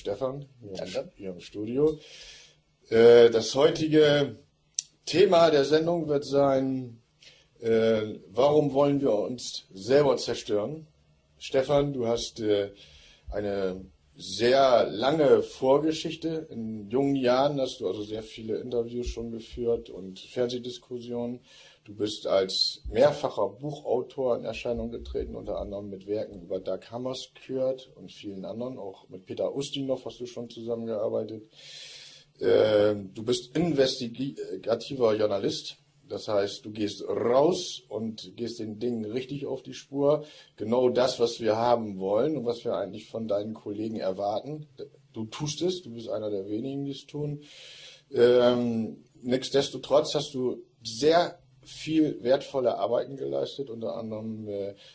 Stefan hier im Studio. Das heutige Thema der Sendung wird sein, warum wollen wir uns selber zerstören? Stefan, du hast eine sehr lange Vorgeschichte. In jungen Jahren hast du also sehr viele Interviews schon geführt und Fernsehdiskussionen. Du bist als mehrfacher Buchautor in Erscheinung getreten, unter anderem mit Werken über Dag Hammarskjöld und vielen anderen. Auch mit Peter Ustinov hast du schon zusammengearbeitet. Du bist investigativer Journalist. Das heißt, du gehst raus und gehst den Dingen richtig auf die Spur. Genau das, was wir haben wollen und was wir eigentlich von deinen Kollegen erwarten. Du tust es, du bist einer der wenigen, die es tun. Nichtsdestotrotz hast du sehr viel wertvolle Arbeiten geleistet, unter anderem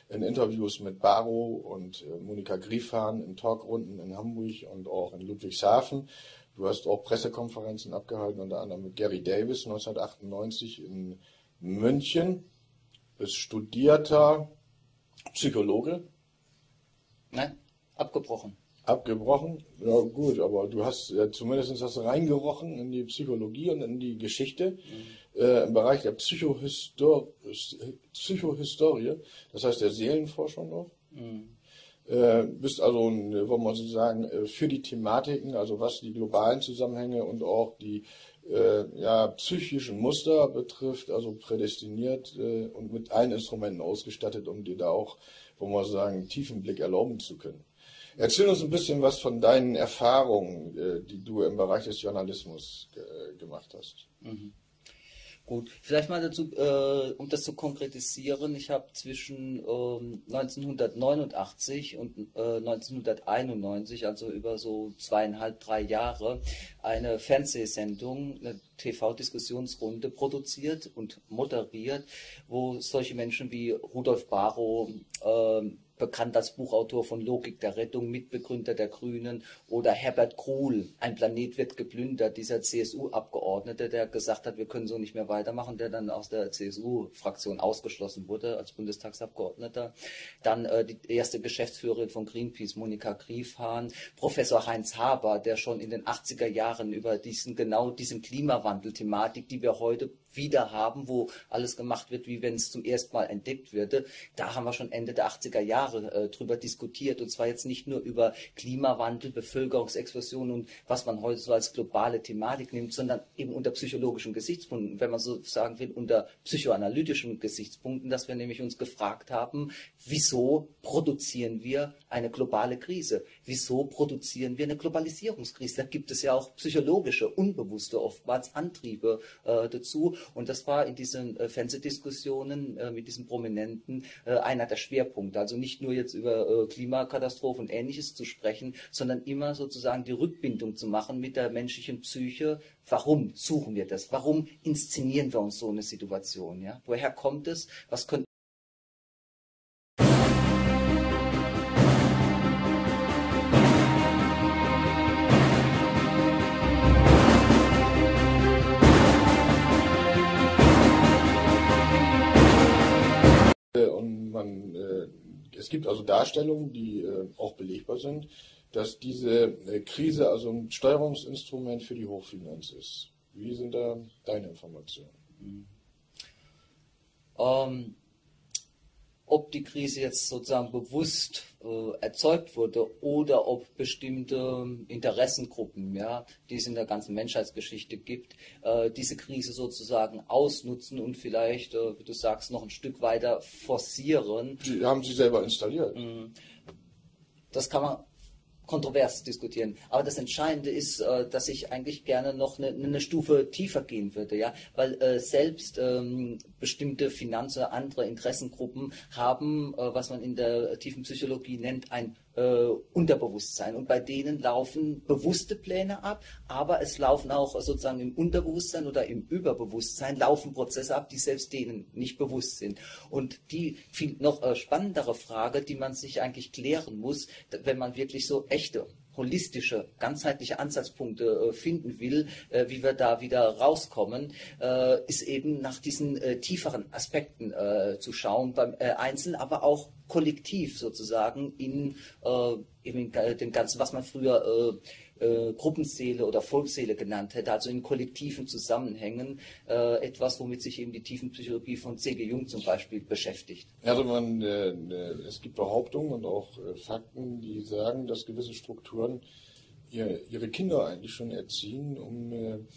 in Interviews mit Bahro und Monika Griefahn, in Talkrunden in Hamburg und auch in Ludwigshafen. Du hast auch Pressekonferenzen abgehalten, unter anderem mit Gary Davis 1998 in München. Bist studierter Psychologe? Nein, abgebrochen. Abgebrochen? Ja gut, aber du hast zumindest hast reingerochen in die Psychologie und in die Geschichte im Bereich der Psychohistorie, das heißt der Seelenforschung noch. Bist also, wollen wir so sagen, für die Thematiken, also was die globalen Zusammenhänge und auch die psychischen Muster betrifft, also prädestiniert und mit allen Instrumenten ausgestattet, um dir da auch, wollen wir so sagen, tiefen Blick erlauben zu können. Erzähl uns ein bisschen was von deinen Erfahrungen, die du im Bereich des Journalismus gemacht hast. Gut, vielleicht mal dazu, um das zu konkretisieren, ich habe zwischen 1989 und 1991, also über so 2,5, 3 Jahre, eine Fernsehsendung, eine TV-Diskussionsrunde produziert und moderiert, wo solche Menschen wie Rudolf Bahro, bekannt als Buchautor von Logik der Rettung, Mitbegründer der Grünen, oder Herbert Gruhl, Ein Planet wird geplündert, dieser CSU-Abgeordnete, der gesagt hat, wir können so nicht mehr weitermachen, der dann aus der CSU-Fraktion ausgeschlossen wurde als Bundestagsabgeordneter. Dann die erste Geschäftsführerin von Greenpeace, Monika Griefahn, Professor Heinz Haber, der schon in den 80er Jahren über diesen Klimawandel-Thematik, die wir heute wieder haben, wo alles gemacht wird, wie wenn es zum ersten Mal entdeckt würde. Da haben wir schon Ende der 80er Jahre drüber diskutiert, und zwar jetzt nicht nur über Klimawandel, Bevölkerungsexplosion und was man heute so als globale Thematik nimmt, sondern eben unter psychologischen Gesichtspunkten, wenn man so sagen will, unter psychoanalytischen Gesichtspunkten, dass wir nämlich uns gefragt haben, wieso produzieren wir eine globale Krise? Wieso produzieren wir eine Globalisierungskrise? Da gibt es ja auch psychologische, unbewusste oftmals Antriebe dazu. Und das war in diesen Fernsehdiskussionen mit diesen Prominenten einer der Schwerpunkte. Also nicht nur jetzt über Klimakatastrophen und Ähnliches zu sprechen, sondern immer sozusagen die Rückbindung zu machen mit der menschlichen Psyche. Warum suchen wir das? Warum inszenieren wir uns so eine Situation? Ja? Woher kommt es? Was könnte es gibt also Darstellungen, die auch belegbar sind, dass diese Krise also ein Steuerungsinstrument für die Hochfinanz ist. Wie sind da deine Informationen? Ob die Krise jetzt sozusagen bewusst erzeugt wurde oder ob bestimmte Interessengruppen, ja, die es in der ganzen Menschheitsgeschichte gibt, diese Krise sozusagen ausnutzen und vielleicht, wie du sagst, noch ein Stück weiter forcieren. Die haben sie selber installiert. Das kann man kontrovers diskutieren. Aber das Entscheidende ist, dass ich eigentlich gerne noch eine Stufe tiefer gehen würde, ja, weil selbst bestimmte Finanz- oder andere Interessengruppen haben, was man in der tiefen Psychologie nennt, ein Unterbewusstsein. Und bei denen laufen bewusste Pläne ab, aber es laufen auch sozusagen im Unterbewusstsein oder im Überbewusstsein laufen Prozesse ab, die selbst denen nicht bewusst sind. Und die viel noch spannendere Frage, die man sich eigentlich klären muss, wenn man wirklich so echte holistische, ganzheitliche Ansatzpunkte finden will, wie wir da wieder rauskommen, ist eben nach diesen tieferen Aspekten zu schauen, beim Einzelnen, aber auch kollektiv sozusagen in dem Ganzen, was man früher Gruppenseele oder Volksseele genannt hätte, also in kollektiven Zusammenhängen, etwas, womit sich eben die Tiefenpsychologie von C.G. Jung zum Beispiel beschäftigt. Also es gibt Behauptungen und auch Fakten, die sagen, dass gewisse Strukturen ihre Kinder eigentlich schon erziehen, um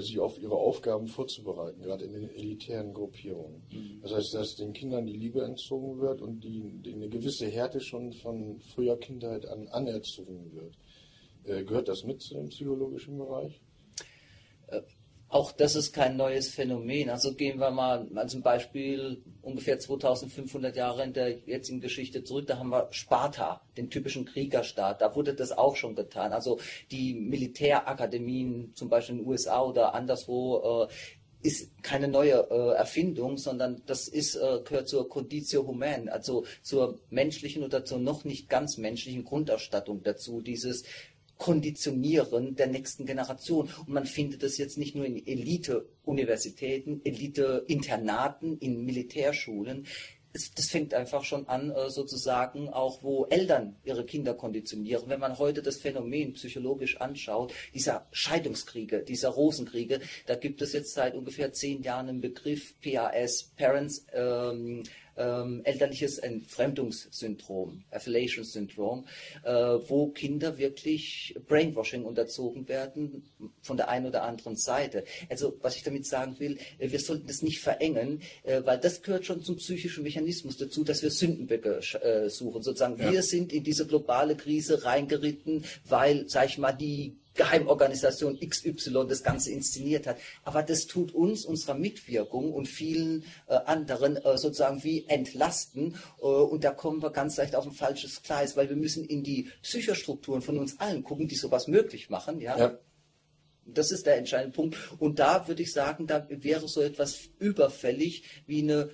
sie auf ihre Aufgaben vorzubereiten, gerade in den elitären Gruppierungen. Mhm. Das heißt, dass den Kindern die Liebe entzogen wird und die eine gewisse Härte schon von früher Kindheit an anerzogen wird. Gehört das mit zu dem psychologischen Bereich? Auch das ist kein neues Phänomen. Also gehen wir mal zum Beispiel ungefähr 2500 Jahre in der jetzigen Geschichte zurück. Da haben wir Sparta, den typischen Kriegerstaat. Da wurde das auch schon getan. Also die Militärakademien, zum Beispiel in den USA oder anderswo, ist keine neue Erfindung, sondern das ist, gehört zur Conditio Humain, also zur menschlichen oder zur noch nicht ganz menschlichen Grundausstattung dazu, dieses Konditionieren der nächsten Generation. Und man findet das jetzt nicht nur in Elite-Universitäten, Elite-Internaten, in Militärschulen. Das fängt einfach schon an, sozusagen auch, wo Eltern ihre Kinder konditionieren. Wenn man heute das Phänomen psychologisch anschaut, dieser Scheidungskriege, dieser Rosenkriege, da gibt es jetzt seit ungefähr 10 Jahren einen Begriff PAS, Parents, elterliches Entfremdungssyndrom, Affiliation-Syndrom, wo Kinder wirklich Brainwashing unterzogen werden von der einen oder anderen Seite. Also was ich damit sagen will, wir sollten das nicht verengen, weil das gehört schon zum psychischen Mechanismus dazu, dass wir Sündenböcke suchen. Sozusagen, ja. Wir sind in diese globale Krise reingeritten, weil, sag ich mal, die Geheimorganisation XY das Ganze inszeniert hat. Aber das tut uns, unserer Mitwirkung und vielen anderen sozusagen wie entlasten. Und da kommen wir ganz leicht auf ein falsches Gleis, weil wir müssen in die Psychostrukturen von uns allen gucken, die sowas möglich machen. Ja? Ja. Das ist der entscheidende Punkt. Und da würde ich sagen, da wäre so etwas überfällig wie eine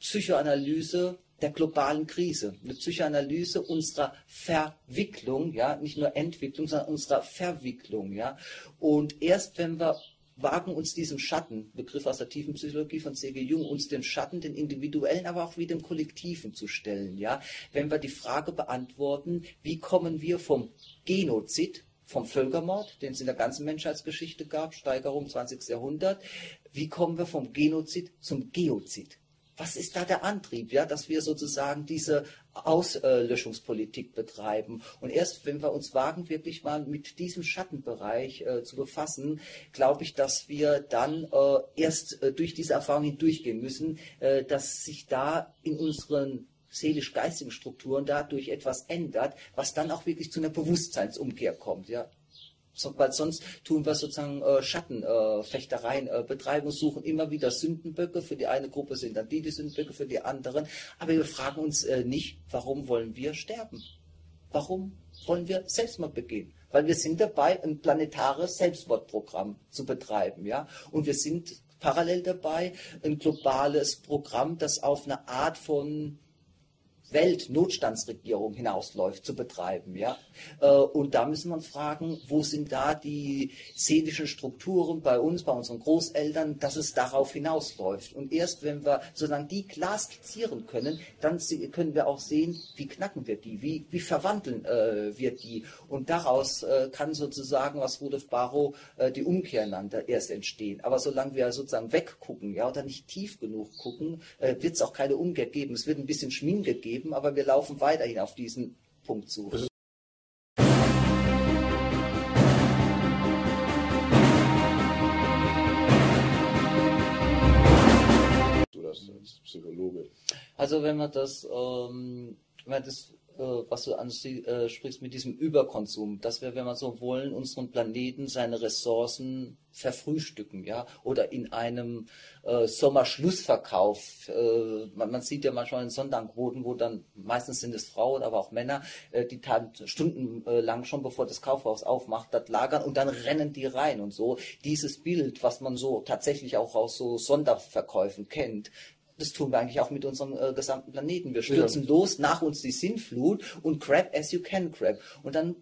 Psychoanalyse der globalen Krise, eine Psychoanalyse unserer Verwicklung, ja, nicht nur Entwicklung, sondern unserer Verwicklung, ja. Und erst wenn wir wagen, uns diesem Schatten, Begriff aus der tiefen Psychologie von C.G. Jung, uns den Schatten, den individuellen, aber auch wie dem kollektiven zu stellen, ja, wenn wir die Frage beantworten, wie kommen wir vom Genozid, vom Völkermord, den es in der ganzen Menschheitsgeschichte gab, Steigerung 20. Jahrhundert, wie kommen wir vom Genozid zum Geozid? Was ist da der Antrieb, ja, dass wir sozusagen diese Auslöschungspolitik betreiben? Und erst wenn wir uns wagen, wirklich mal mit diesem Schattenbereich zu befassen, glaube ich, dass wir dann erst durch diese Erfahrung hindurchgehen müssen, dass sich da in unseren seelisch-geistigen Strukturen dadurch etwas ändert, was dann auch wirklich zu einer Bewusstseinsumkehr kommt, ja. Weil sonst tun wir sozusagen Schattenfechtereien betreiben und suchen immer wieder Sündenböcke. Für die eine Gruppe sind dann die Sündenböcke, für die anderen. Aber wir fragen uns nicht, warum wollen wir sterben? Warum wollen wir Selbstmord begehen? Weil wir sind dabei, ein planetares Selbstmordprogramm zu betreiben. Ja? Und wir sind parallel dabei, ein globales Programm, das auf eine Art von Weltnotstandsregierung hinausläuft, zu betreiben. Ja? Und da müssen wir uns fragen, wo sind da die seelischen Strukturen bei uns, bei unseren Großeltern, dass es darauf hinausläuft. Und erst wenn wir sozusagen die klar skizzieren können, dann können wir auch sehen, wie knacken wir die, wie verwandeln wir die. Und daraus kann sozusagen, was Rudolf Bahro die Umkehr nannte, erst entstehen. Aber solange wir sozusagen weggucken, ja, oder nicht tief genug gucken, wird es auch keine Umkehr geben. Es wird ein bisschen Schminke geben, aber wir laufen weiterhin auf diesen Punkt zu. Du das als Psychologe. Also wenn man das, was du ansprichst mit diesem Überkonsum, dass wir, wenn wir so wollen, unseren Planeten, seine Ressourcen verfrühstücken, ja, oder in einem Sommerschlussverkauf. Man sieht ja manchmal in Sonderangeboten, wo dann, meistens sind es Frauen, aber auch Männer, die stundenlang schon, bevor das Kaufhaus aufmacht, das lagern und dann rennen die rein und so. Dieses Bild, was man so tatsächlich auch aus so Sonderverkäufen kennt, das tun wir eigentlich auch mit unserem gesamten Planeten. Wir stürzen los, nach uns die Sinnflut und grab as you can grab. Und dann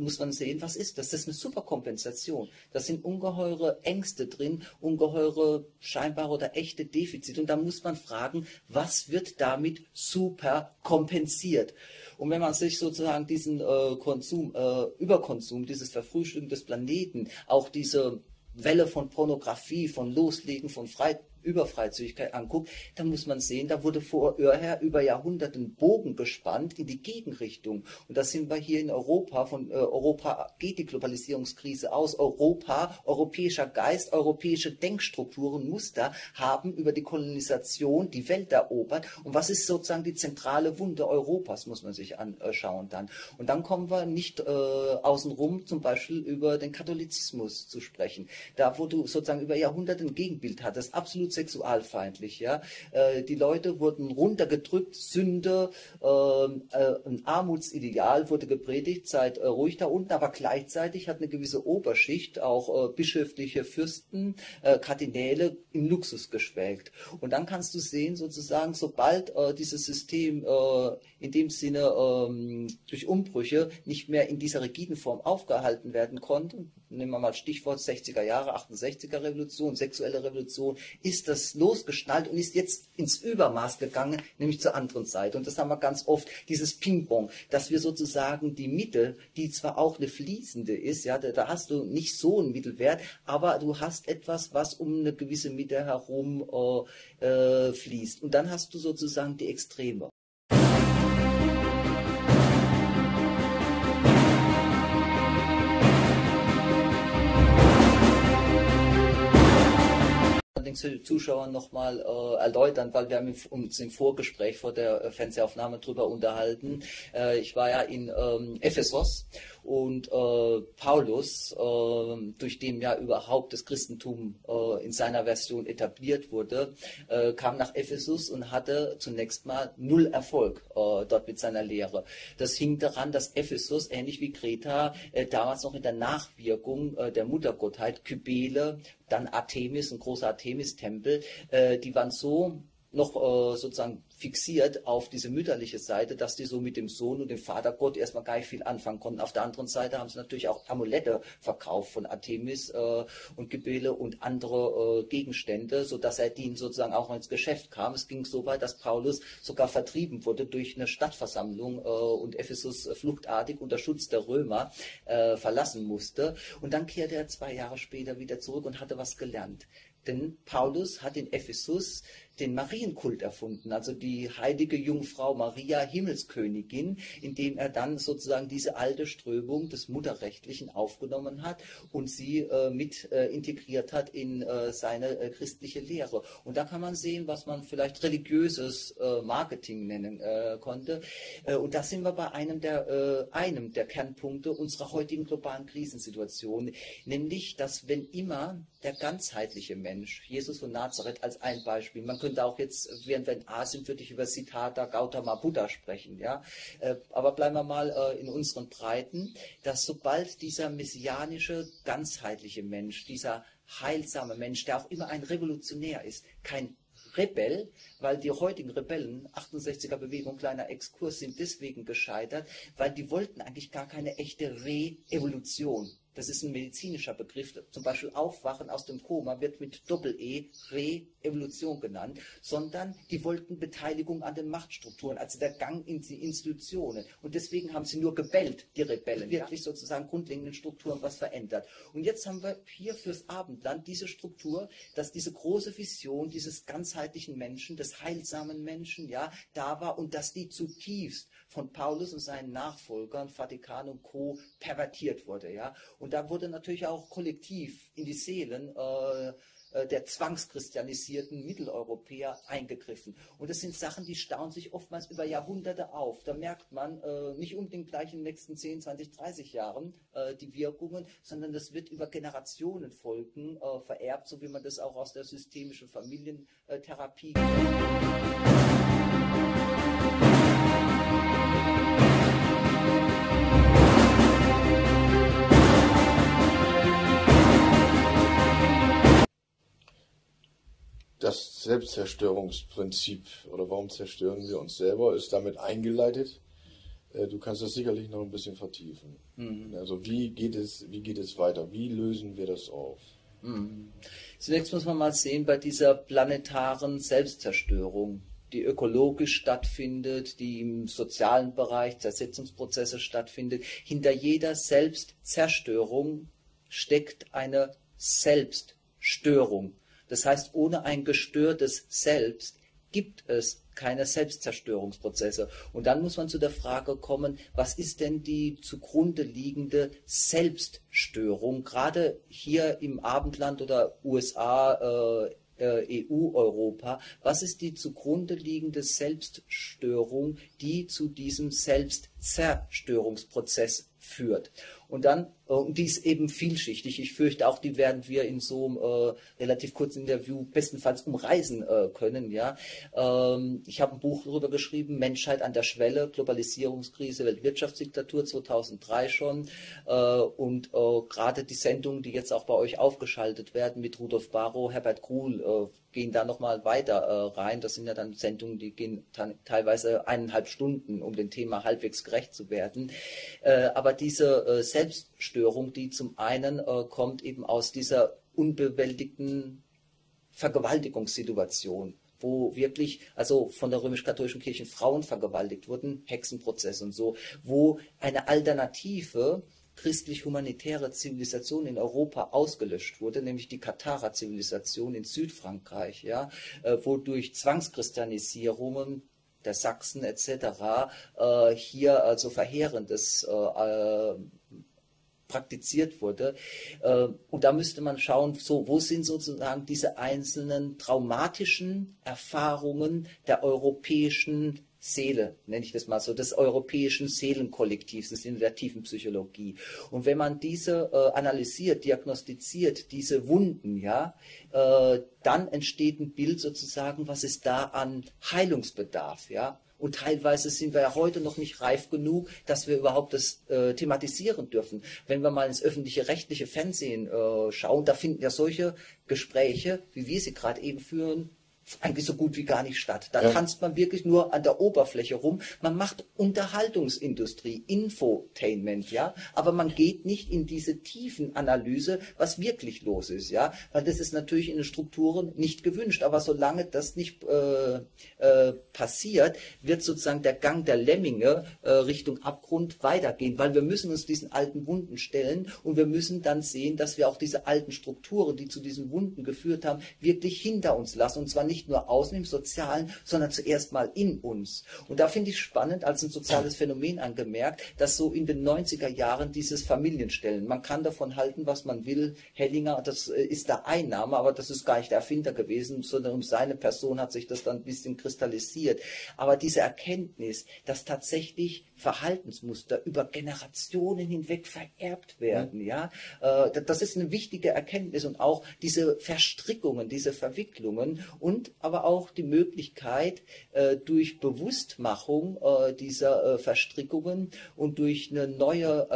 muss man sehen, was ist das? Das ist eine Superkompensation. Da sind ungeheure Ängste drin, ungeheure scheinbare oder echte Defizite. Und da muss man fragen, was wird damit super kompensiert? Und wenn man sich sozusagen diesen Überkonsum, dieses Verfrühstücken des Planeten, auch diese Welle von Pornografie, von Loslegen, von Überfreizügigkeit anguckt, dann muss man sehen, da wurde vorher über Jahrhunderte ein Bogen gespannt in die Gegenrichtung. Und das sind wir hier in Europa. Von Europa geht die Globalisierungskrise aus. Europa, europäischer Geist, europäische Denkstrukturen, Muster haben über die Kolonisation die Welt erobert. Und was ist sozusagen die zentrale Wunde Europas, muss man sich anschauen dann. Und dann kommen wir nicht außenrum zum Beispiel über den Katholizismus zu sprechen. Da, wo du sozusagen über Jahrhunderte ein Gegenbild hattest, absolut sexualfeindlich, ja. Die Leute wurden runtergedrückt, Sünde, ein Armutsideal wurde gepredigt, seid ruhig da unten, aber gleichzeitig hat eine gewisse Oberschicht, auch bischöfliche Fürsten, Kardinäle im Luxus geschwelgt. Und dann kannst du sehen, sozusagen, sobald dieses System in dem Sinne durch Umbrüche nicht mehr in dieser rigiden Form aufgehalten werden konnte, nehmen wir mal Stichwort 60er Jahre, 68er Revolution, sexuelle Revolution, ist das losgeschnallt und ist jetzt ins Übermaß gegangen, nämlich zur anderen Seite. Und das haben wir ganz oft, dieses Ping-Pong, dass wir sozusagen die Mitte, die zwar auch eine fließende ist, ja, da hast du nicht so einen Mittelwert, aber du hast etwas, was um eine gewisse Mitte herum fließt. Und dann hast du sozusagen die Extreme. Den Zuschauern nochmal erläutern, weil wir haben uns im Vorgespräch vor der Fernsehaufnahme drüber unterhalten. Ich war ja in Ephesus und Paulus, durch den ja überhaupt das Christentum in seiner Version etabliert wurde, kam nach Ephesus und hatte zunächst mal null Erfolg dort mit seiner Lehre. Das hing daran, dass Ephesus, ähnlich wie Kreta, damals noch in der Nachwirkung der Muttergottheit Kybele, dann Artemis, ein großer Artemis-Tempel, die waren so noch sozusagen fixiert auf diese mütterliche Seite, dass die so mit dem Sohn und dem Vatergott erstmal gar nicht viel anfangen konnten. Auf der anderen Seite haben sie natürlich auch Amulette verkauft von Artemis und Kybele und andere Gegenstände, sodass er denen sozusagen auch ins Geschäft kam. Es ging so weit, dass Paulus sogar vertrieben wurde durch eine Stadtversammlung und Ephesus fluchtartig unter Schutz der Römer verlassen musste. Und dann kehrte er 2 Jahre später wieder zurück und hatte was gelernt. Denn Paulus hat in Ephesus den Marienkult erfunden, also die heilige Jungfrau Maria, Himmelskönigin, indem er dann sozusagen diese alte Strömung des Mutterrechtlichen aufgenommen hat und sie mit integriert hat in seine christliche Lehre. Und da kann man sehen, was man vielleicht religiöses Marketing nennen konnte. Und da sind wir bei einem der Kernpunkte unserer heutigen globalen Krisensituation, nämlich, dass wenn immer der ganzheitliche Mensch, Jesus von Nazareth als ein Beispiel, man könnte auch jetzt, während wir in Asien, würde ich über Sitata Gautama Buddha sprechen, ja? Aber bleiben wir mal in unseren Breiten, dass sobald dieser messianische, ganzheitliche Mensch, dieser heilsame Mensch, der auch immer ein Revolutionär ist, kein Rebell, weil die heutigen Rebellen, 68er Bewegung, kleiner Exkurs, sind deswegen gescheitert, weil die wollten eigentlich gar keine echte Re-Evolution. Das ist ein medizinischer Begriff, zum Beispiel Aufwachen aus dem Koma wird mit Doppel-E, Re-Evolution genannt, sondern die wollten Beteiligung an den Machtstrukturen, also der Gang in die Institutionen. Und deswegen haben sie nur gebellt, die Rebellen, wirklich sozusagen grundlegenden Strukturen was verändert. Und jetzt haben wir hier fürs Abendland diese Struktur, dass diese große Vision dieses ganzheitlichen Menschen, des heilsamen Menschen, ja, da war und dass die zutiefst von Paulus und seinen Nachfolgern, Vatikan und Co. pervertiert wurde, ja. Und da wurde natürlich auch kollektiv in die Seelen der zwangschristianisierten Mitteleuropäer eingegriffen. Und das sind Sachen, die stauen sich oftmals über Jahrhunderte auf. Da merkt man nicht unbedingt gleich in den nächsten 10, 20, 30 Jahren die Wirkungen, sondern das wird über Generationen folgen, vererbt, so wie man das auch aus der systemischen Familientherapie kennt. Das Selbstzerstörungsprinzip, oder warum zerstören wir uns selber, ist damit eingeleitet, Du kannst das sicherlich noch ein bisschen vertiefen. Mhm. Also wie geht es weiter? Wie lösen wir das auf? Mhm. Zunächst muss man mal sehen, bei dieser planetaren Selbstzerstörung, die ökologisch stattfindet, die im sozialen Bereich Zersetzungsprozesse stattfindet, hinter jeder Selbstzerstörung steckt eine Selbststörung. Das heißt, ohne ein gestörtes Selbst gibt es keine Selbstzerstörungsprozesse. Und dann muss man zu der Frage kommen, was ist denn die zugrunde liegende Selbststörung? Gerade hier im Abendland oder USA, EU, Europa, was ist die zugrunde liegende Selbststörung, die zu diesem Selbstzerstörungsprozess führt? Und dann, die ist eben vielschichtig. Ich fürchte auch, die werden wir in so einem relativ kurzen Interview bestenfalls umreißen können. Ja? Ich habe ein Buch darüber geschrieben, Menschheit an der Schwelle, Globalisierungskrise, Weltwirtschaftsdiktatur, 2003 schon. Und gerade die Sendungen, die jetzt auch bei euch aufgeschaltet werden mit Rudolf Bahro, Herbert Gruhl, gehen da nochmal weiter rein. Das sind ja dann Sendungen, die gehen teilweise 1,5 Stunden, um dem Thema halbwegs gerecht zu werden. Aber diese Selbststörung, die zum einen kommt eben aus dieser unbewältigten Vergewaltigungssituation, wo wirklich, also von der römisch-katholischen Kirche Frauen vergewaltigt wurden, Hexenprozesse und so, wo eine alternative christlich-humanitäre Zivilisation in Europa ausgelöscht wurde, nämlich die Katara-Zivilisation in Südfrankreich, ja, wodurch Zwangschristianisierungen der Sachsen etc. Hier also Verheerendes praktiziert wurde. Und da müsste man schauen, so, wo sind sozusagen diese einzelnen traumatischen Erfahrungen der europäischen Seele, nenne ich das mal so, des europäischen Seelenkollektivs, des in der tiefen Psychologie. Und wenn man diese analysiert, diagnostiziert, diese Wunden, ja, dann entsteht ein Bild sozusagen, was ist da an Heilungsbedarf, ja. Und teilweise sind wir ja heute noch nicht reif genug, dass wir überhaupt das thematisieren dürfen. Wenn wir mal ins öffentliche, rechtliche Fernsehen schauen, da finden ja solche Gespräche, wie wir sie gerade eben führen, eigentlich so gut wie gar nicht statt. Da tanzt man wirklich nur an der Oberfläche rum. Man macht Unterhaltungsindustrie, Infotainment, ja, aber man geht nicht in diese tiefen Analyse, was wirklich los ist, ja, weil das ist natürlich in den Strukturen nicht gewünscht. Aber solange das nicht passiert, wird sozusagen der Gang der Lemminge Richtung Abgrund weitergehen, weil wir müssen uns diesen alten Wunden stellen und wir müssen dann sehen, dass wir auch diese alten Strukturen, die zu diesen Wunden geführt haben, wirklich hinter uns lassen, und zwar nicht nur außen im Sozialen, sondern zuerst mal in uns. Und da finde ich spannend, als ein soziales Phänomen angemerkt, dass so in den 90er Jahren dieses Familienstellen, man kann davon halten, was man will, Hellinger, das ist der Einnahme, aber das ist gar nicht der Erfinder gewesen, sondern um seine Person hat sich das dann ein bisschen kristallisiert. Aber diese Erkenntnis, dass tatsächlich Verhaltensmuster über Generationen hinweg vererbt werden, ja, das ist eine wichtige Erkenntnis, und auch diese Verstrickungen, diese Verwicklungen und aber auch die Möglichkeit, durch Bewusstmachung dieser Verstrickungen und durch eine neue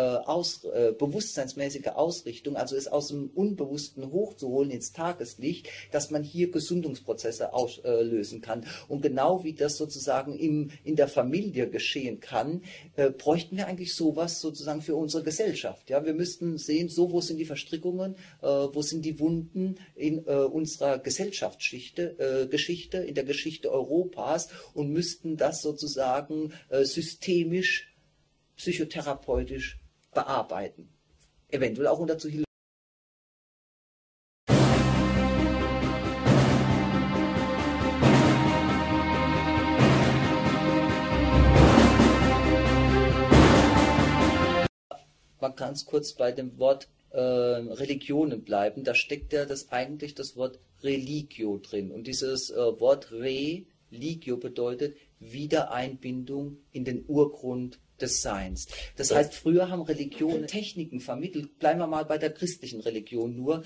bewusstseinsmäßige Ausrichtung, also es aus dem Unbewussten hochzuholen ins Tageslicht, dass man hier Gesundungsprozesse auslösen kann. Und genau wie das sozusagen in der Familie geschehen kann, bräuchten wir eigentlich sowas sozusagen für unsere Gesellschaft. Ja? Wir müssten sehen, so wo sind die Verstrickungen, wo sind die Wunden in unserer Gesellschaftsgeschichte, in der Geschichte Europas, und müssten das sozusagen systemisch, psychotherapeutisch bearbeiten. Eventuell auch unter Zuhilfe. Man kann es kurz bei dem Wort Religionen bleiben. Da steckt ja eigentlich das Wort Religio drin. Und dieses Wort Religio bedeutet Wiedereinbindung in den Urgrund des Seins. Das heißt, früher haben Religionen Techniken vermittelt. Bleiben wir mal bei der christlichen Religion nur.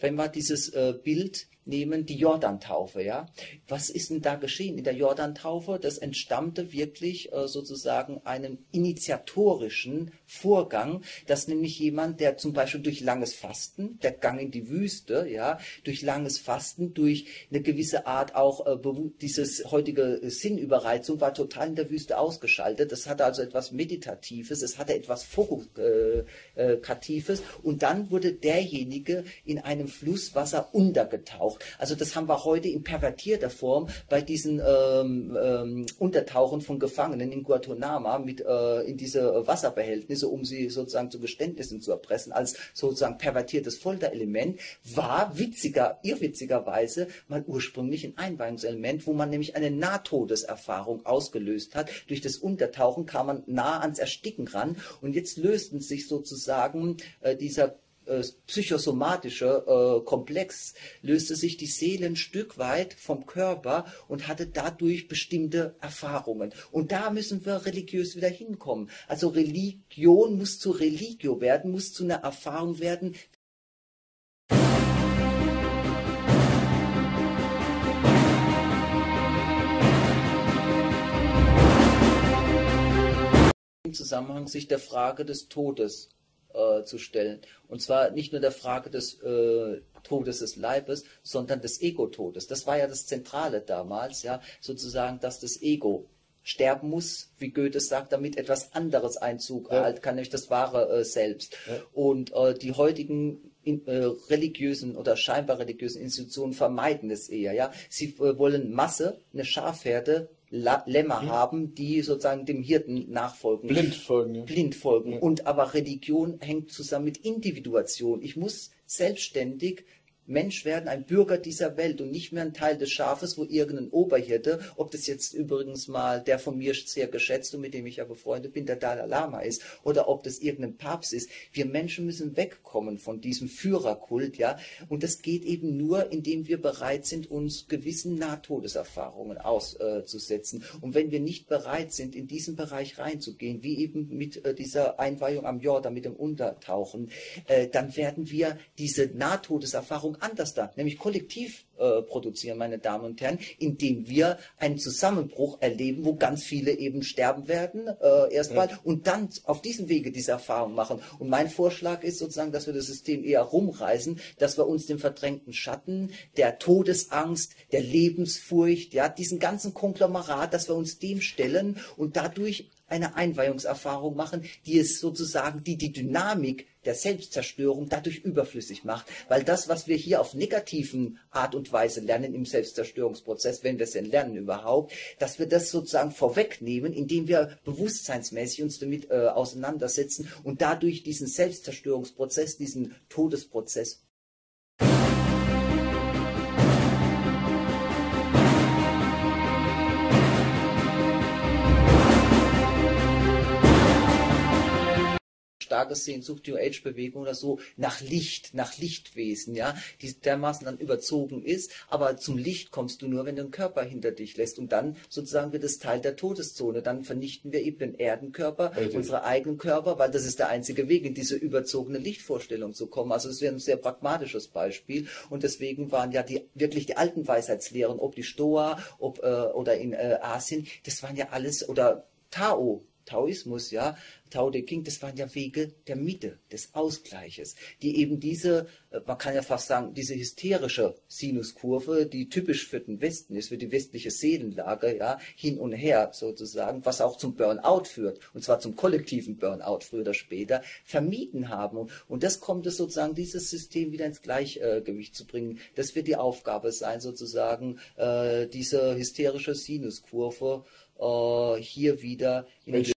Wenn wir dieses Bild nehmen die Jordan-Taufe. Ja? Was ist denn da geschehen in der Jordan-Taufe? Das entstammte wirklich sozusagen einem initiatorischen Vorgang, dass nämlich jemand, der zum Beispiel durch langes Fasten, der Gang in die Wüste, ja, durch langes Fasten, durch eine gewisse Art auch dieses heutige Sinnüberreizung war total in der Wüste ausgeschaltet. Das hatte also etwas Meditatives, es hatte etwas Fokatives und dann wurde derjenige in einem Flusswasser untergetaucht. Also das haben wir heute in pervertierter Form bei diesen Untertauchen von Gefangenen in Guantanamo mit in diese Wasserbehältnisse, um sie sozusagen zu Geständnissen zu erpressen, als sozusagen pervertiertes Folterelement, war irrwitzigerweise mal ursprünglich ein Einweihungselement, wo man nämlich eine Nahtodeserfahrung ausgelöst hat. Durch das Untertauchen kam man nah ans Ersticken ran und jetzt lösten sich sozusagen dieser psychosomatische Komplex, löste sich die Seele ein Stück weit vom Körper und hatte dadurch bestimmte Erfahrungen. Und da müssen wir religiös wieder hinkommen. Also Religion muss zu Religio werden, muss zu einer Erfahrung werden. Im Zusammenhang sich der Frage des Todes zu stellen. Und zwar nicht nur der Frage des Todes des Leibes, sondern des Ego-Todes. Das war ja das Zentrale damals, ja, sozusagen, dass das Ego sterben muss, wie Goethe sagt, damit etwas anderes Einzug erhalten kann, nämlich das wahre Selbst. Ja. Und die heutigen religiösen oder scheinbar religiösen Institutionen vermeiden es eher. Ja? Sie wollen Masse, eine Schafherde, Lämmer haben, die sozusagen dem Hirten nachfolgen. Blind folgen. Ja. Blind folgen. Ja. Und aber Religion hängt zusammen mit Individuation. Ich muss selbstständig Mensch werden, ein Bürger dieser Welt und nicht mehr ein Teil des Schafes, wo irgendein Oberhirte, ob das jetzt übrigens mal der von mir sehr geschätzte, mit dem ich ja befreundet bin, der Dalai Lama ist, oder ob das irgendein Papst ist. Wir Menschen müssen wegkommen von diesem Führerkult, ja, und das geht eben nur, indem wir bereit sind, uns gewissen Nahtodeserfahrungen auszusetzen. Und wenn wir nicht bereit sind, in diesen Bereich reinzugehen, wie eben mit dieser Einweihung am Jordan, mit dem Untertauchen, dann werden wir diese Nahtodeserfahrung anders da, nämlich kollektiv produzieren, meine Damen und Herren, indem wir einen Zusammenbruch erleben, wo ganz viele eben sterben werden erstmal und dann auf diesem Wege diese Erfahrung machen. Und mein Vorschlag ist sozusagen, dass wir das System eher rumreißen, dass wir uns dem verdrängten Schatten, der Todesangst, der Lebensfurcht, ja, diesen ganzen Konglomerat, dass wir uns dem stellen und dadurch eine Einweihungserfahrung machen, die es sozusagen, die Dynamik der Selbstzerstörung dadurch überflüssig macht. Weil das, was wir hier auf negativen Art und Weise lernen im Selbstzerstörungsprozess, wenn wir es denn lernen überhaupt, dass wir das sozusagen vorwegnehmen, indem wir bewusstseinsmäßig uns damit auseinandersetzen und dadurch diesen Selbstzerstörungsprozess, diesen Todesprozess starke Sehnsucht, New Age-Bewegung oder so, nach Licht, nach Lichtwesen, ja, die dermaßen dann überzogen ist, aber zum Licht kommst du nur, wenn du den Körper hinter dich lässt und dann sozusagen wird es Teil der Todeszone, dann vernichten wir eben den Erdenkörper, unsere eigenen Körper, weil das ist der einzige Weg, in diese überzogene Lichtvorstellung zu kommen, also es wäre ein sehr pragmatisches Beispiel und deswegen waren ja wirklich die alten Weisheitslehren, ob die Stoa, ob, oder in Asien, das waren ja alles, oder Taoismus, ja, Tao De Ging, das waren ja Wege der Mitte, des Ausgleiches, die eben diese, man kann ja fast sagen, diese hysterische Sinuskurve, die typisch für den Westen ist, für die westliche Seelenlage, ja, hin und her sozusagen, was auch zum Burnout führt, und zwar zum kollektiven Burnout früher oder später, vermieden haben. Und das kommt es sozusagen, dieses System wieder ins Gleichgewicht zu bringen. Das wird die Aufgabe sein, sozusagen, diese hysterische Sinuskurve hier wieder in den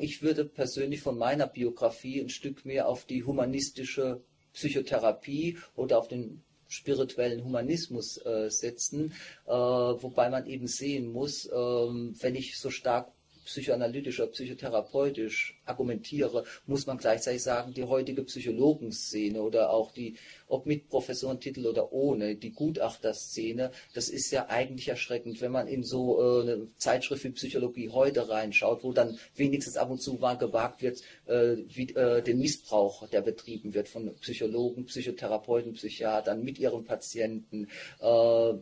Ich würde persönlich von meiner Biografie ein Stück mehr auf die humanistische Psychotherapie oder auf den spirituellen Humanismus setzen, wobei man eben sehen muss, wenn ich so stark psychoanalytisch oder psychotherapeutisch argumentiere, muss man gleichzeitig sagen, die heutige Psychologenszene oder auch die, ob mit Professorentitel oder ohne, die Gutachterszene, das ist ja eigentlich erschreckend, wenn man in so eine Zeitschrift wie Psychologie heute reinschaut, wo dann wenigstens ab und zu mal gewagt wird, den Missbrauch, der betrieben wird von Psychologen, Psychotherapeuten, Psychiatern mit ihren Patienten,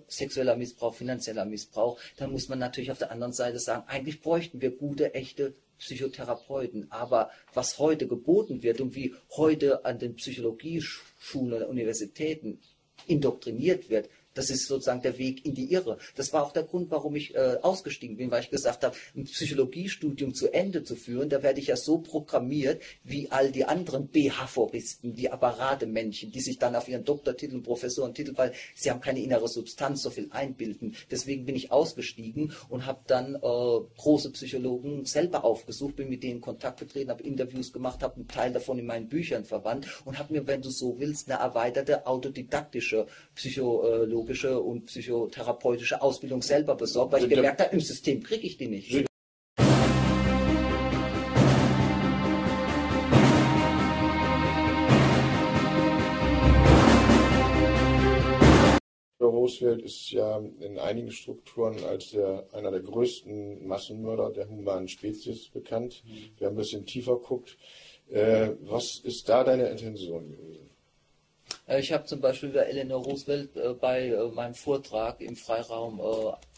sexueller Missbrauch, finanzieller Missbrauch, dann muss man natürlich auf der anderen Seite sagen, eigentlich bräuchten wir gute, echte Psychotherapeuten, aber was heute geboten wird und wie heute an den Psychologieschulen oder Universitäten indoktriniert wird, das ist sozusagen der Weg in die Irre. Das war auch der Grund, warum ich ausgestiegen bin, weil ich gesagt habe, ein Psychologiestudium zu Ende zu führen, da werde ich ja so programmiert, wie all die anderen BH-Foristen, die Apparatemännchen, die sich dann auf ihren Doktortitel und Professorentitel, weil sie haben keine innere Substanz, so viel einbilden. Deswegen bin ich ausgestiegen und habe dann große Psychologen selber aufgesucht, bin mit denen in Kontakt getreten, habe Interviews gemacht, habe einen Teil davon in meinen Büchern verwandt und habe mir, wenn du so willst, eine erweiterte autodidaktische Psychologie und psychotherapeutische Ausbildung selber besorgt, weil ich gemerkt habe, im System kriege ich die nicht. Roosevelt ist ja in einigen Strukturen als einer der größten Massenmörder der humanen Spezies bekannt. Wir haben ein bisschen tiefer geguckt. Was ist da deine Intention gewesen? Ich habe zum Beispiel bei Eleanor Roosevelt bei meinem Vortrag im Freiraum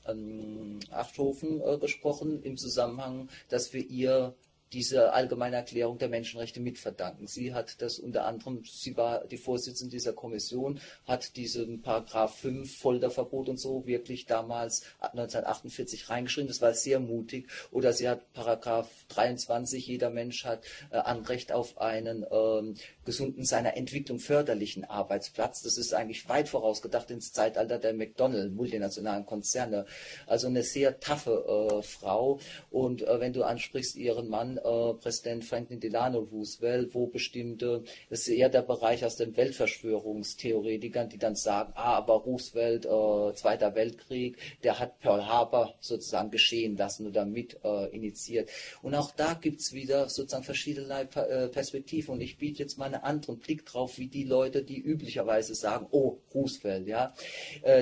an Achthofen gesprochen, im Zusammenhang, dass wir ihr diese allgemeine Erklärung der Menschenrechte mitverdanken. Sie hat das unter anderem, sie war die Vorsitzende dieser Kommission, hat diesen Paragraph 5 Folterverbot und so wirklich damals 1948 reingeschrieben. Das war sehr mutig. Oder sie hat Paragraph 23, jeder Mensch hat Anrecht auf einen gesunden, seiner Entwicklung förderlichen Arbeitsplatz. Das ist eigentlich weit vorausgedacht ins Zeitalter der McDonald's, multinationalen Konzerne. Also eine sehr taffe Frau. Und wenn du ansprichst ihren Mann, Präsident Franklin Delano Roosevelt, wo bestimmte, das ist eher der Bereich aus den Weltverschwörungstheoretikern, die dann sagen, aber Roosevelt, Zweiter Weltkrieg, der hat Pearl Harbor sozusagen geschehen lassen oder mit initiiert. Und auch da gibt es wieder sozusagen verschiedene Perspektiven und ich biete jetzt mal einen anderen Blick drauf, wie die Leute, die üblicherweise sagen, oh, Roosevelt, ja.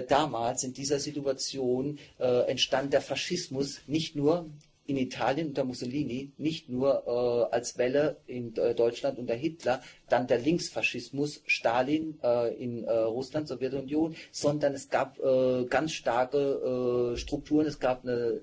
Damals in dieser Situation entstand der Faschismus nicht nur in Italien unter Mussolini, nicht nur als Welle in Deutschland unter Hitler, dann der Linksfaschismus Stalin in Russland, Sowjetunion, sondern es gab ganz starke Strukturen, es gab eine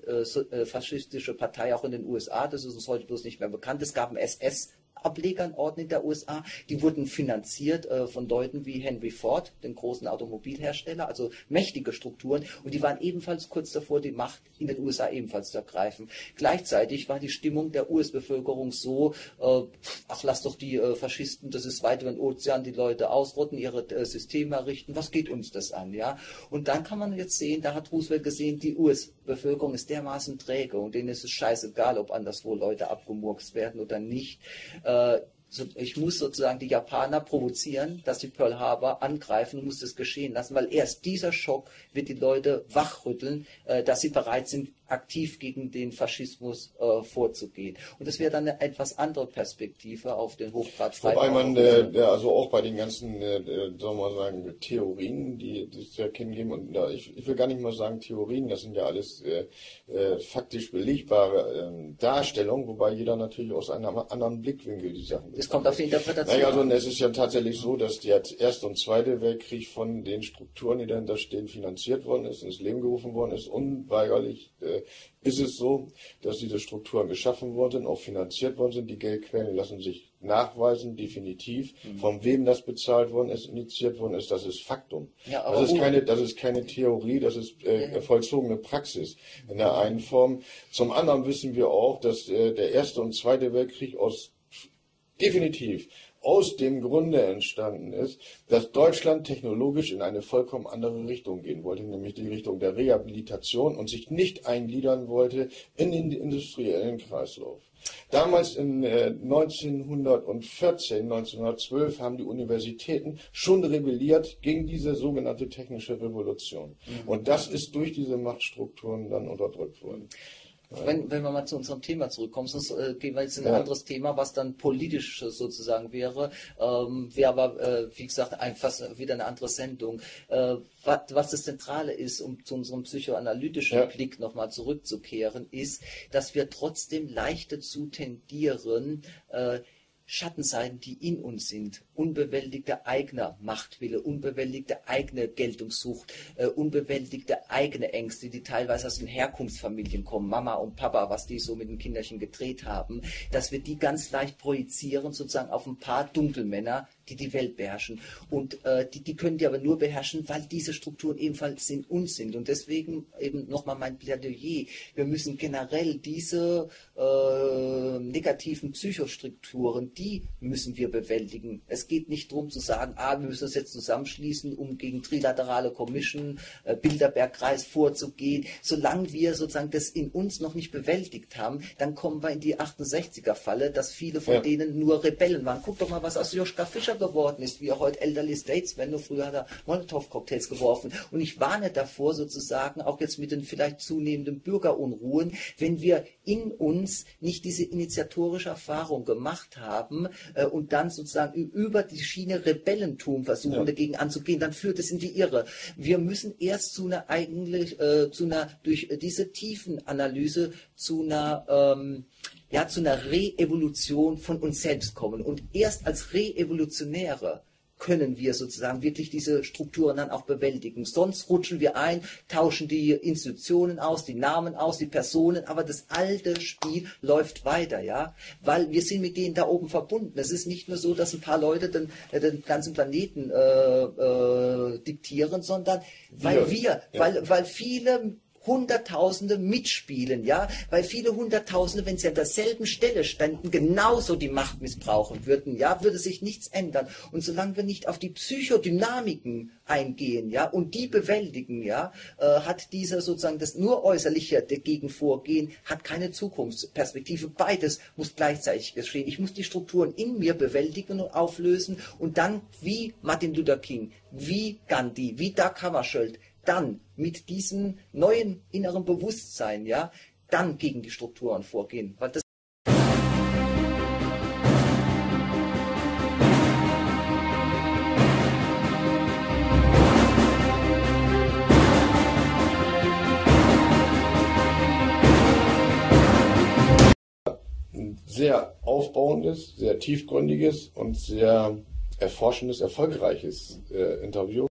faschistische Partei auch in den USA, das ist uns heute bloß nicht mehr bekannt, es gab einen SS-Ableger in Ordnung der USA, die wurden finanziert von Leuten wie Henry Ford, den großen Automobilhersteller, also mächtige Strukturen, und die waren ebenfalls kurz davor, die Macht in den USA ebenfalls zu ergreifen. Gleichzeitig war die Stimmung der US-Bevölkerung so, ach lass doch die Faschisten, das ist weit über den Ozean, die Leute ausrotten, ihre Systeme errichten, was geht uns das an, ja? Und dann kann man jetzt sehen, da hat Roosevelt gesehen, die US-Bevölkerung ist dermaßen träge und denen ist es scheißegal, ob anderswo Leute abgemurkst werden oder nicht. Ich muss sozusagen die Japaner provozieren, dass sie Pearl Harbor angreifen und muss das geschehen lassen, weil erst dieser Schock wird die Leute wachrütteln, dass sie bereit sind, aktiv gegen den Faschismus vorzugehen. Und das wäre dann eine etwas andere Perspektive auf den Hochgrad Freiheit. Wobei man, also auch bei den ganzen, soll man sagen, Theorien, die es ja kennengeben, und ich will gar nicht mal sagen Theorien, das sind ja alles faktisch belegbare Darstellungen, wobei jeder natürlich aus einem anderen Blickwinkel die Sachen betrachtet. Es kommt auf die Interpretation an. Naja, also es ist ja tatsächlich so, dass der Erste und Zweite Weltkrieg von den Strukturen, die dahinter stehen, finanziert worden ist, ins Leben gerufen worden ist, unweigerlich ist es so, dass diese Strukturen geschaffen worden sind, auch finanziert worden sind. Die Geldquellen lassen sich nachweisen, definitiv. Von wem das bezahlt worden ist, initiiert worden ist, das ist Faktum. Ja, aber das ist keine Theorie, das ist vollzogene Praxis in der einen Form. Zum anderen wissen wir auch, dass der Erste und Zweite Weltkrieg definitiv aus dem Grunde entstanden ist, dass Deutschland technologisch in eine vollkommen andere Richtung gehen wollte, nämlich die Richtung der Rehabilitation, und sich nicht eingliedern wollte in den industriellen Kreislauf. Damals in 1912 haben die Universitäten schon rebelliert gegen diese sogenannte technische Revolution. Und das ist durch diese Machtstrukturen dann unterdrückt worden. Wenn wir mal zu unserem Thema zurückkommen, sonst gehen wir jetzt in ein anderes Thema, was dann politisch sozusagen wäre. Wäre aber, wie gesagt, fast wieder eine andere Sendung. Was das Zentrale ist, um zu unserem psychoanalytischen Blick nochmal zurückzukehren, ist, dass wir trotzdem leicht dazu tendieren, Schattenseiten, die in uns sind, unbewältigter eigener Machtwille, unbewältigte eigene Geltungssucht, unbewältigte eigene Ängste, die teilweise aus den Herkunftsfamilien kommen, Mama und Papa, was die so mit dem Kinderchen gedreht haben, dass wir die ganz leicht projizieren, sozusagen auf ein paar Dunkelmänner, die die Welt beherrschen. Und die können die aber nur beherrschen, weil diese Strukturen ebenfalls in uns sind. Und deswegen eben nochmal mein Plädoyer, wir müssen generell diese negativen Psychostrukturen, die müssen wir bewältigen. Es geht nicht darum zu sagen, wir müssen uns jetzt zusammenschließen, um gegen trilaterale Commission, Bilderbergkreis vorzugehen. Solange wir sozusagen das in uns noch nicht bewältigt haben, dann kommen wir in die 68er-Falle, dass viele von denen nur Rebellen waren. Guck doch mal, was aus Joschka Fischer geworden ist, wie er heute elderly Statesman, nur früher hat er Molotow-Cocktails geworfen. Und ich warne davor sozusagen, auch jetzt mit den vielleicht zunehmenden Bürgerunruhen, wenn wir in uns nicht diese initiatorische Erfahrung gemacht haben und dann sozusagen über die Schiene Rebellentum versuchen, dagegen anzugehen, dann führt es in die Irre. Wir müssen erst zu einer eigentlich, durch diese tiefen Analyse zu einer zu einer Re-Evolution von uns selbst kommen. Und erst als Re-Evolutionäre können wir sozusagen wirklich diese Strukturen dann auch bewältigen. Sonst rutschen wir ein, tauschen die Institutionen aus, die Namen aus, die Personen, aber das alte Spiel läuft weiter, ja, weil wir sind mit denen da oben verbunden. Es ist nicht nur so, dass ein paar Leute den ganzen Planeten diktieren, sondern weil wir, weil viele Hunderttausende mitspielen, ja, weil viele Hunderttausende, wenn sie an derselben Stelle ständen, genauso die Macht missbrauchen würden, ja, würde sich nichts ändern. Und solange wir nicht auf die Psychodynamiken eingehen, ja, und die bewältigen, ja, hat dieser sozusagen das nur äußerliche dagegen vorgehen, hat keine Zukunftsperspektive. Beides muss gleichzeitig geschehen. Ich muss die Strukturen in mir bewältigen und auflösen und dann wie Martin Luther King, wie Gandhi, wie Dag Hammarskjöld, dann mit diesem neuen inneren Bewusstsein, ja, dann gegen die Strukturen vorgehen. Weil das sehr aufbauendes, sehr tiefgründiges und sehr erforschendes, erfolgreiches Interview.